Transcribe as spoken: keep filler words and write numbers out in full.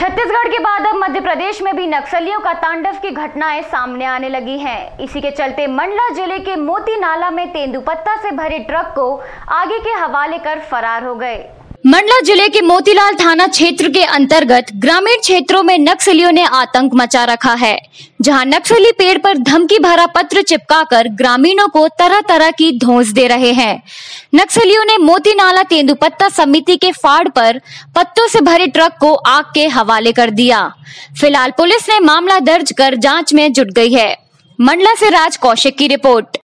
छत्तीसगढ़ के बाद अब मध्य प्रदेश में भी नक्सलियों का तांडव की घटनाएं सामने आने लगी हैं। इसी के चलते मंडला जिले के मोतीनाला में तेंदुपत्ता से भरे ट्रक को आगे के हवाले कर फरार हो गए। मंडला जिले के मोतीलाल थाना क्षेत्र के अंतर्गत ग्रामीण क्षेत्रों में नक्सलियों ने आतंक मचा रखा है, जहां नक्सली पेड़ पर धमकी भरा पत्र चिपकाकर ग्रामीणों को तरह तरह की धौंस दे रहे हैं। नक्सलियों ने मोतीनाला तेंदुपत्ता समिति के फाड़ पर पत्तों से भरे ट्रक को आग के हवाले कर दिया। फिलहाल पुलिस ने मामला दर्ज कर जांच में जुट गई है। मंडला से राज कौशिक की रिपोर्ट।